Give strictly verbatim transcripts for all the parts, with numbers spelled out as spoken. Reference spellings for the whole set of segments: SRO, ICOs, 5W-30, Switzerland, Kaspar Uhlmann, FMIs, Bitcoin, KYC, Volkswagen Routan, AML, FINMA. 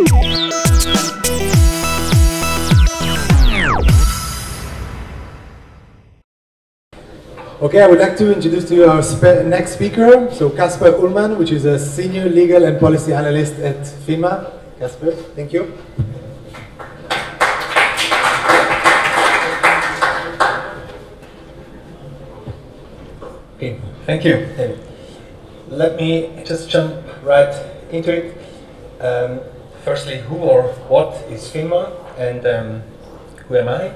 Okay, I would like to introduce to you our spe next speaker, so Kaspar Uhlmann, which is a senior legal and policy analyst at FINMA. Kaspar, thank you. Okay, thank you. Let me just jump right into it. Um, firstly, who or what is FINMA, and um, who am I?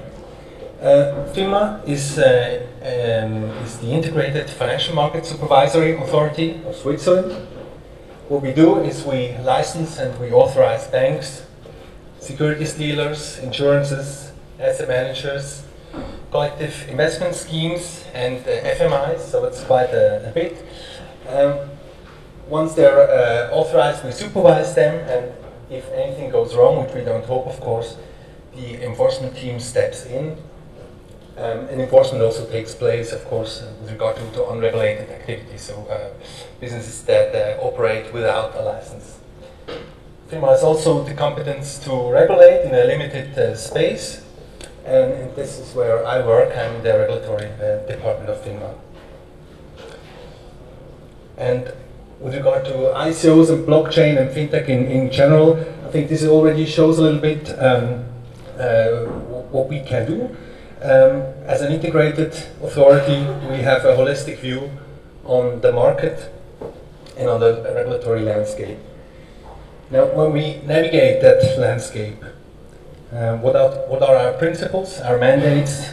Uh, FINMA is, uh, um, is the Integrated Financial Market Supervisory Authority of Switzerland. What we do is we license and we authorize banks, securities dealers, insurances, asset managers, collective investment schemes, and uh, F M Is, so it's quite a, a bit. Um, once they're uh, authorized, we supervise them, and if anything goes wrong, which we don't hope, of course, the enforcement team steps in. Um, and enforcement also takes place, of course, uh, with regard to, to unregulated activities, so uh, businesses that uh, operate without a license. FINMA has also the competence to regulate in a limited uh, space, and, and this is where I work. I'm in the regulatory uh, department of FINMA. And with regard to I C Os and blockchain and fintech in, in general, I think this already shows a little bit um, uh, what we can do. Um, as an integrated authority, we have a holistic view on the market and on the regulatory landscape. Now, when we navigate that landscape, uh, what, are, what are our principles, our mandates,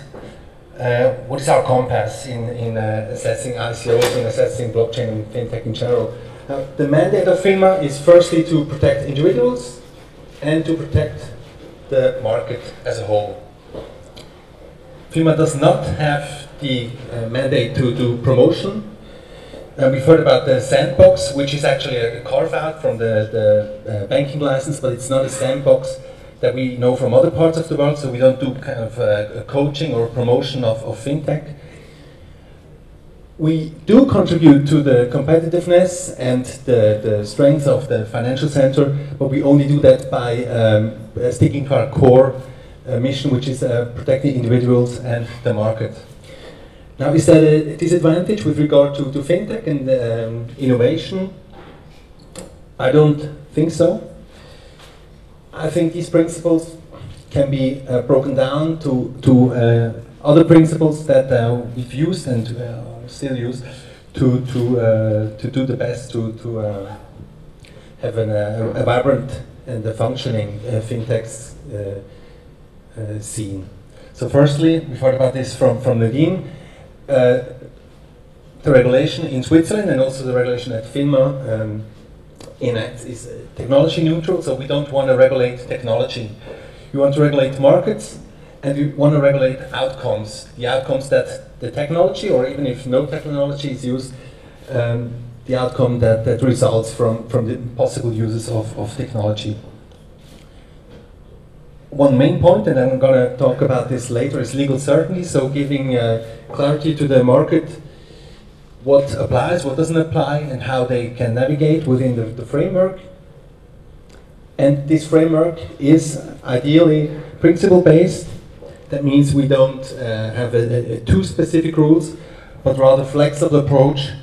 uh, what is our compass in, in uh, assessing I C Os and assessing blockchain and fintech in general? Now, the mandate of FINMA is firstly to protect individuals and to protect the market as a whole. FINMA does not have the uh, mandate to do promotion. Uh, we've heard about the sandbox, which is actually a carve-out from the, the uh, banking license, but it's not a sandbox that we know from other parts of the world, so we don't do kind of uh, coaching or promotion of, of fintech. We do contribute to the competitiveness and the, the strength of the financial sector, but we only do that by um, sticking to our core A mission, which is uh, protecting individuals and the market. Now, is that a disadvantage with regard to, to fintech and um, innovation? I don't think so. I think these principles can be uh, broken down to, to uh, other principles that uh, we've used and uh, still use to, to, uh, to do the best to, to uh, have an, uh, a vibrant and a functioning uh, fintechs uh, Uh, scene. So firstly, we've heard about this from, from Nadine, uh, the regulation in Switzerland and also the regulation at FINMA um, in it is uh, technology neutral, so we don't want to regulate technology. We want to regulate markets, and we want to regulate outcomes, the outcomes that the technology, or even if no technology is used, um, the outcome that, that results from, from the possible uses of, of technology. One main point, and I'm going to talk about this later, is legal certainty, so giving uh, clarity to the market what applies, what doesn't apply, and how they can navigate within the, the framework. And this framework is ideally principle-based. That means we don't uh, have a, a, a too specific rules, but rather flexible approach,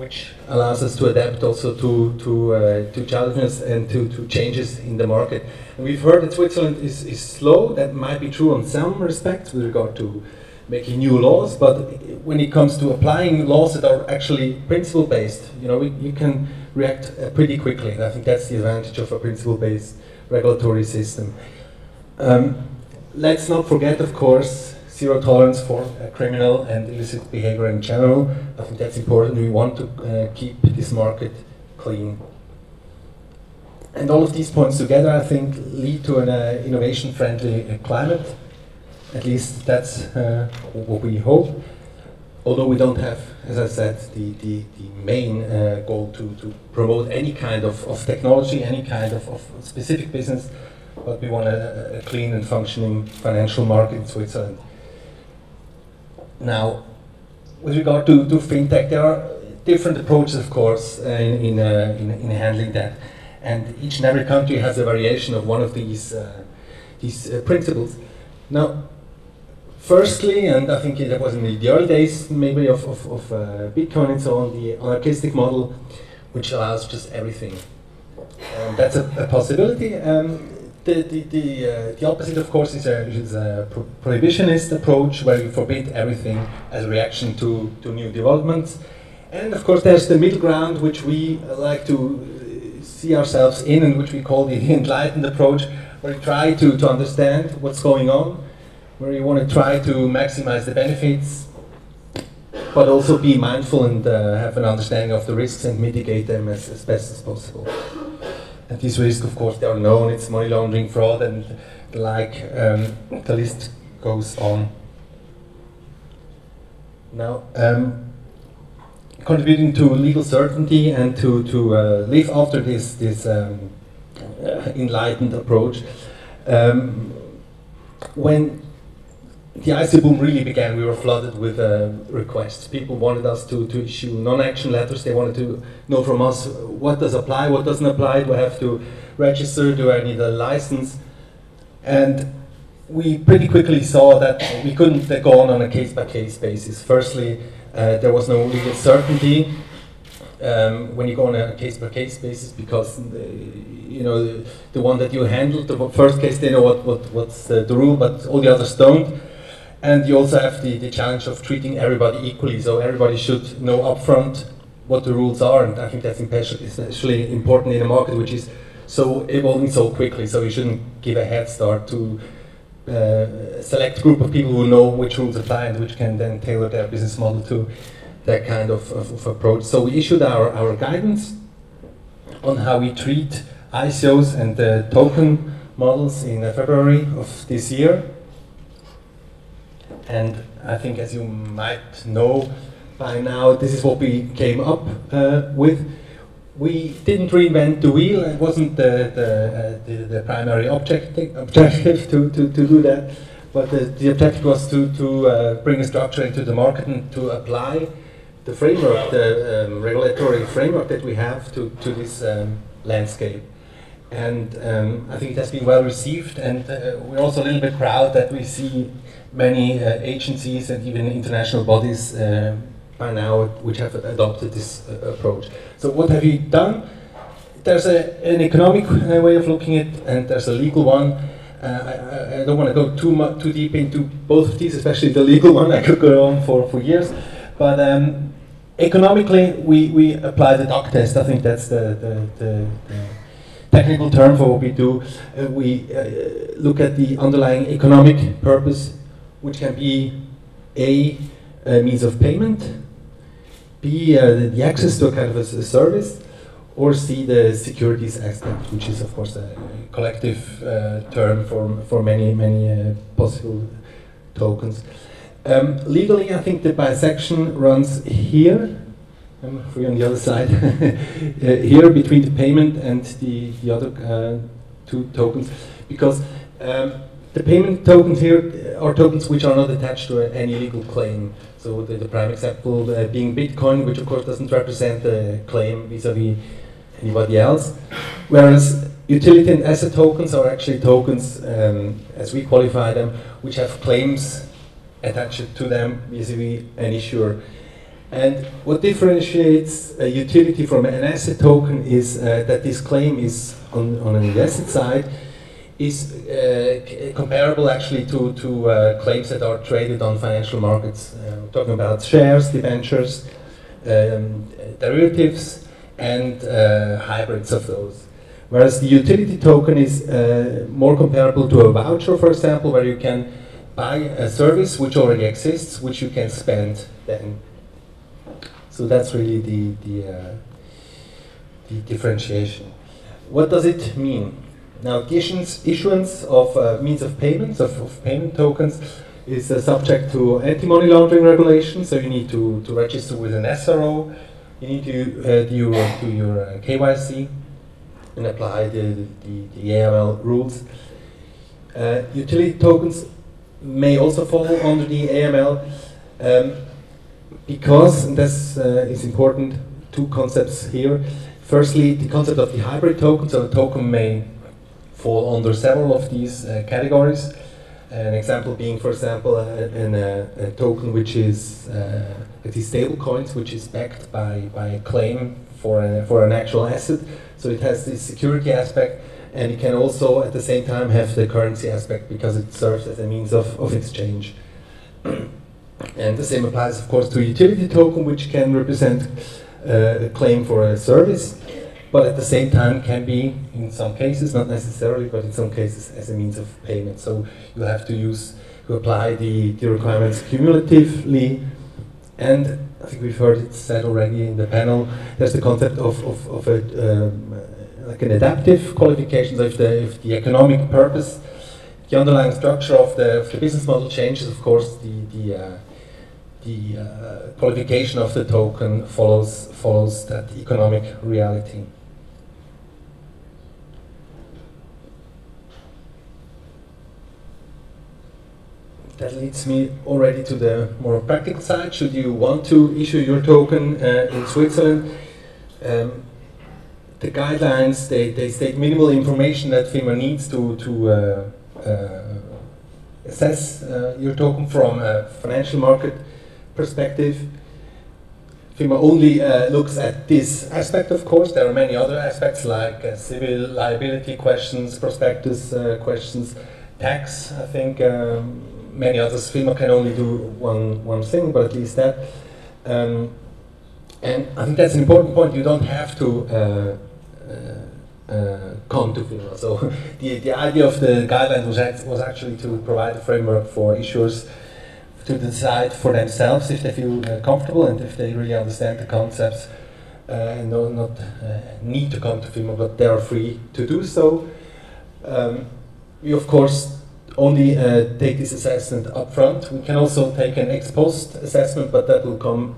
which allows us to adapt also to, to, uh, to challenges and to, to changes in the market. And we've heard that Switzerland is, is slow. That might be true in some respects with regard to making new laws, but when it comes to applying laws that are actually principle-based, you know, we, you can react uh, pretty quickly. And I think that's the advantage of a principle-based regulatory system. Um, let's not forget, of course, zero tolerance for uh, criminal and illicit behavior in general. I think that's important. We want to uh, keep this market clean. And all of these points together, I think, lead to an uh, innovation-friendly uh, climate. At least that's uh, what we hope. Although we don't have, as I said, the, the, the main uh, goal to, to promote any kind of, of technology, any kind of, of specific business, but we want a, a clean and functioning financial market in Switzerland. Now, with regard to, to fintech, there are different approaches, of course, uh, in, in, uh, in, in handling that. and each and every country has a variation of one of these uh, these uh, principles. Now, firstly, and I think that was in the early days maybe of, of, of uh, Bitcoin and so on, the anarchistic model, which allows just everything. Um, that's a, a possibility. Um, the the, the, uh, the opposite, of course, is a, is a pro prohibitionist approach, where you forbid everything as a reaction to, to new developments. And of course there's the middle ground, which we like to see ourselves in, and which we call the enlightened approach, where you try to, to understand what's going on, where you want to try to maximize the benefits, but also be mindful and uh, have an understanding of the risks and mitigate them as, as best as possible. And these risks, of course, they are known. It's money laundering, fraud, and the like. Um, the list goes on. Now, um, contributing to legal certainty and to, to uh, live after this, this um, enlightened approach, um, when the I C O boom really began, we were flooded with uh, requests. People wanted us to, to issue non-action letters. They wanted to know from us what does apply, what doesn't apply, do I have to register, do I need a license? And we pretty quickly saw that we couldn't go on on a case-by-case basis. Firstly, uh, there was no legal certainty um, when you go on a case-by-case basis, because the, you know the, the one that you handled, the first case, they know what, what, what's uh, the rule, but all the others don't. And you also have the, the challenge of treating everybody equally, so everybody should know upfront what the rules are, and I think that's especially important in a market which is so evolving so quickly, so you shouldn't give a head start to uh, a select group of people who know which rules apply and which can then tailor their business model to that kind of, of, of approach. So we issued our, our guidance on how we treat I C Os and the token models in February of this year. And I think, as you might know by now, this is what we came up uh, with. We didn't reinvent the wheel. It wasn't the, the, uh, the, the primary objective, objective to, to, to do that. But the, the objective was to, to uh, bring a structure into the market and to apply the framework, the um, regulatory framework that we have to, to this um, landscape. And um, I think it has been well received, and uh, we're also a little bit proud that we see many uh, agencies and even international bodies uh, by now which have adopted this uh, approach. So what have we done? There's a, an economic uh, way of looking at it, and there's a legal one. Uh, I, I don't want to go too much, too deep into both of these, especially the legal one. I could go on for, for years. But um, economically, we, we apply the duck test. I think that's the, the, the, the technical term for what we do. Uh, we uh, look at the underlying economic purpose, which can be A, a means of payment, B, uh, the access to a kind of a, a service, or C, the securities aspect, which is, of course, a collective uh, term for, for many, many uh, possible tokens. Um, legally, I think the bisection runs here. I'm free on the other side. uh, here, between the payment and the, the other uh, two tokens, because um, the payment tokens here are tokens which are not attached to uh, any legal claim. So the, the prime example uh, being Bitcoin, which of course doesn't represent the claim vis-a-vis anybody else. Whereas utility and asset tokens are actually tokens, um, as we qualify them, which have claims attached to them vis-a-vis an issuer. And what differentiates a utility from an asset token is uh, that this claim is on, on the asset side is uh, comparable actually to, to uh, claims that are traded on financial markets. Uh, I'm talking about shares, debentures, um, derivatives, and uh, hybrids of those. Whereas the utility token is uh, more comparable to a voucher, for example, where you can buy a service which already exists, which you can spend then. So that's really the, the, uh, the differentiation. What does it mean? Now, the issuance, issuance of uh, means of payments, of, of payment tokens, is uh, subject to anti-money laundering regulations, so you need to, to register with an S R O, you need to uh, do your, do your uh, K Y C and apply the, the, the A M L rules. Uh, utility tokens may also fall under the A M L. Um, Because, and this uh, is important, two concepts here. Firstly, the concept of the hybrid token. So a token may fall under several of these uh, categories. An example being, for example, uh, an, uh, a token which is uh, these stable coins, which is backed by, by a claim for an, for an actual asset. So it has this security aspect, and it can also at the same time have the currency aspect because it serves as a means of, of exchange. And the same applies, of course, to a utility token, which can represent uh, a claim for a service, but at the same time can be, in some cases, not necessarily, but in some cases as a means of payment. So you have to use, to apply the, the requirements cumulatively. And I think we've heard it said already in the panel, there's the concept of, of, of a, um, like an adaptive qualification. So if the, if the economic purpose, the underlying structure of the, of the business model changes, of course, the, the, uh, the uh, qualification of the token follows, follows that economic reality. That leads me already to the more practical side. Should you want to issue your token uh, in Switzerland, um, the guidelines, they, they state minimal information that FINMA needs to, to uh, uh, assess uh, your token from a financial market perspective. FINMA only uh, looks at this aspect, of course. There are many other aspects like uh, civil liability questions, prospectus uh, questions, tax, I think. Um, Many others, FINMA can only do one, one thing, but at least that. Um, and I think that's an important point. You don't have to uh, uh, uh, come to FINMA. So the, the idea of the guidelines was, act was actually to provide a framework for issuers to decide for themselves if they feel uh, comfortable and if they really understand the concepts uh, and do not uh, need to come to FINMA, but they are free to do so. Um, we, of course, only uh, take this assessment up front. We can also take an ex post assessment, but that will come,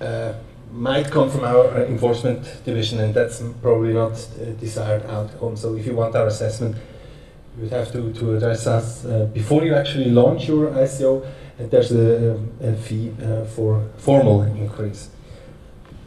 uh, might come from our enforcement division, and that's probably not a desired outcome. So if you want our assessment, you would have to, to address us uh, before you actually launch your I C O, and there's a, a fee uh, for formal inquiries.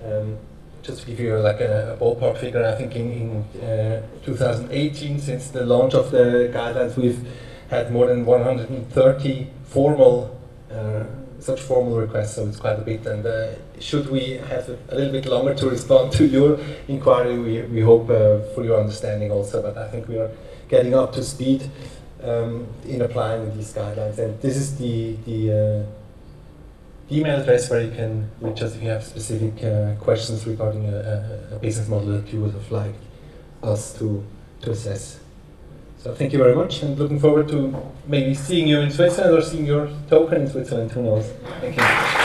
Um, Just to give you like a, a ballpark figure, I think in, in uh, two thousand eighteen, since the launch of the guidelines, we've had more than one hundred thirty formal, uh, such formal requests, so it's quite a bit. And uh, should we have a, a little bit longer to respond to your inquiry, we, we hope uh, for your understanding also. But I think we are getting up to speed um, in applying these guidelines. And this is the, the uh, email address where you can reach us if you have specific uh, questions regarding a, a business model that you would have liked us to, to assess. So thank you very much, and looking forward to maybe seeing you in Switzerland or seeing your token in Switzerland, who knows. Thank you.